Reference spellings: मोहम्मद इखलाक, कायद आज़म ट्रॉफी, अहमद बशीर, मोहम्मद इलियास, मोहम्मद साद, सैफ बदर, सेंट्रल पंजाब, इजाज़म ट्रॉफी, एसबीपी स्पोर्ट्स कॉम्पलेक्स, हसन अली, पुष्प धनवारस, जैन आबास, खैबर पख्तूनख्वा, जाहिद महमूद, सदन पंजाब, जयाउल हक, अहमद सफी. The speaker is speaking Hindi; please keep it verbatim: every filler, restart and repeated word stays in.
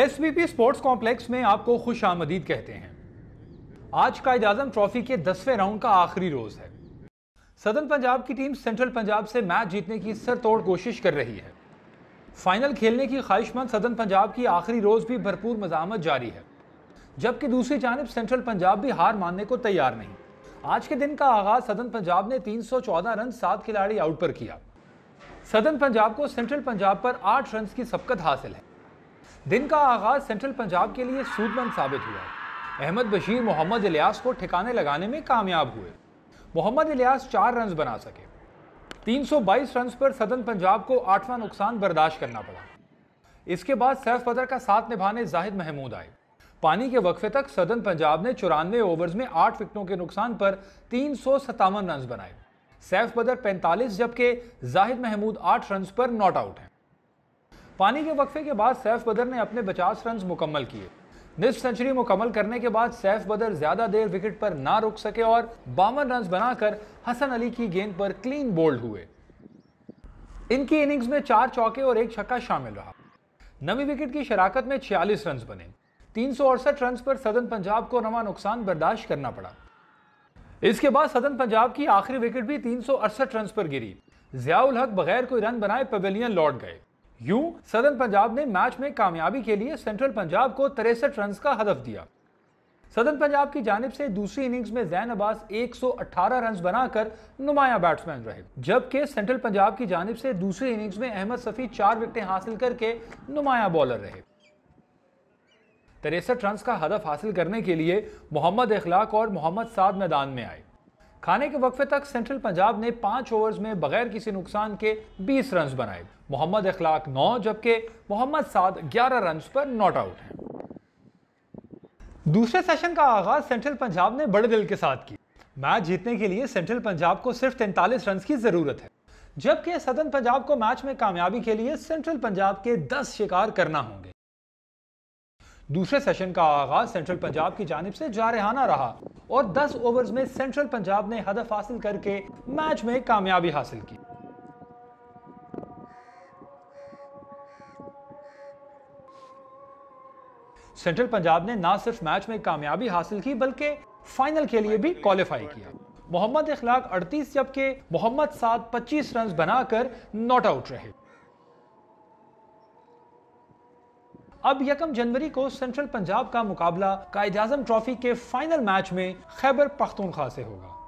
एसबीपी स्पोर्ट्स कॉम्पलेक्स में आपको खुश आमदीद कहते हैं। आज का इजाज़म ट्रॉफी के दसवें राउंड का आखिरी रोज है। सदन पंजाब की टीम सेंट्रल पंजाब से मैच जीतने की सरतोड़ कोशिश कर रही है। फाइनल खेलने की ख्वाहिशमंद सदन पंजाब की आखिरी रोज भी भरपूर मज़ाहमत जारी है, जबकि दूसरी जानिब सेंट्रल पंजाब भी हार मानने को तैयार नहीं। आज के दिन का आगाज सदन पंजाब ने तीन सौ चौदह रन सात खिलाड़ी आउट पर किया। सदन पंजाब को सेंट्रल पंजाब पर आठ रन की सबकत हासिल है। दिन का आगाज सेंट्रल पंजाब के लिए सूदमंद साबित हुआ। अहमद बशीर मोहम्मद इलियास को ठिकाने लगाने में कामयाब हुए। मोहम्मद इलियास चार रन बना सके। तीन सौ बाईस रन पर सदन पंजाब को आठवां नुकसान बर्दाश्त करना पड़ा। इसके बाद सैफ बदर का साथ निभाने जाहिद महमूद आए। पानी के वक्फे तक सदन पंजाब ने चौरानवे ओवर्स में आठ विकेटों के नुकसान पर तीन सौ सत्तावन रन बनाए। सैफ बदर पैंतालीस जबकि जाहिद महमूद आठ रन पर नॉट आउट हैं। पानी के वक्फे के बाद सैफ बदर ने अपने पचास रन मुकम्मल किए। निस्फ सेंचुरी मुकम्मल करने के बाद सैफ बदर ज्यादा देर विकेट पर ना रुक सके और बावन रन बनाकर हसन अली की गेंद पर क्लीन बोल्ड हुए। इनकी इनिंग्स में चार चौके और एक छक्का शामिल रहा। नवी विकेट की शराकत में छियालीस रन बने। तीन सौ अड़सठ रन पर सदन पंजाब को नवा नुकसान बर्दाश्त करना पड़ा। इसके बाद सदन पंजाब की आखिरी विकेट भी तीन सौ अड़सठ रन पर गिरी। जयाउल हक बगैर कोई रन बनाए पवेलियन लौट गए। यूं सदन पंजाब ने मैच में कामयाबी के लिए सेंट्रल पंजाब को तिरसठ रन का हदफ दिया। सदन पंजाब की जानिब से दूसरी इनिंग्स में जैन आबास एक सौ अठारह रन बनाकर नुमायां बैट्समैन रहे, जबकि सेंट्रल पंजाब की जानिब से दूसरी इनिंग्स में अहमद सफी चार विकेटें हासिल करके नुमायां बॉलर रहे। तिरसठ रन का हदफ हासिल करने के लिए मोहम्मद इखलाक और मोहम्मद साद मैदान में आए। खाने के वक्फे तक सेंट्रल पंजाब ने पाँच ओवर्स में बगैर किसी नुकसान के बीस रन बनाए। मोहम्मद इखलाक नौ जबकि मोहम्मद साद ग्यारह रन पर नॉट आउट हैं। दूसरे सेशन का आगाज सेंट्रल पंजाब ने बड़े दिल के साथ की। मैच जीतने के लिए सेंट्रल पंजाब को सिर्फ तैंतालीस रन की जरूरत है, जबकि सदन पंजाब को मैच में कामयाबी के लिए सेंट्रल पंजाब के दस शिकार करना होंगे। दूसरे सेशन का आगाज सेंट्रल पंजाब की जानिब से जारहाना रहा और दस ओवर्स में सेंट्रल पंजाब ने हदफ हासिल करके मैच में कामयाबी हासिल की। सेंट्रल पंजाब ने ना सिर्फ मैच में कामयाबी हासिल की बल्कि फाइनल के लिए भी क्वालिफाई किया। मोहम्मद इखलाक अड़तीस जबकि मोहम्मद साद पच्चीस रन बनाकर नॉट आउट रहे। अब यकम जनवरी को सेंट्रल पंजाब का मुकाबला कायद आज़म ट्रॉफी के फाइनल मैच में खैबर पख्तूनख्वा से होगा।